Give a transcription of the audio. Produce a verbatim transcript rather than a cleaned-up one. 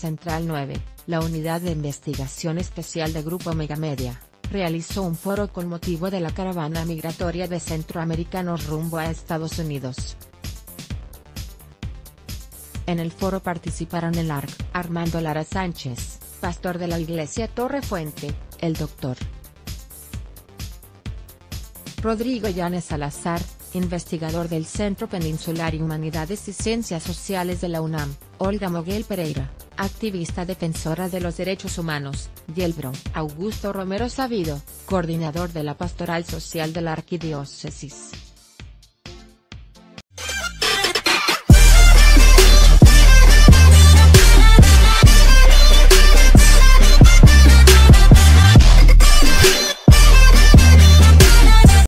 Central nueve, la unidad de investigación especial de Grupo Megamedia, realizó un foro con motivo de la caravana migratoria de centroamericanos rumbo a Estados Unidos. En el foro participaron el A R C, Armando Lara Sánchez, pastor de la Iglesia Torre Fuente, el doctor Rodrigo Llanes Salazar, investigador del Centro Peninsular y Humanidades y Ciencias Sociales de la UNAM, Olga Moguel Pereira, activista defensora de los derechos humanos, Dielbro Augusto Romero Sabido, coordinador de la Pastoral Social de la Arquidiócesis.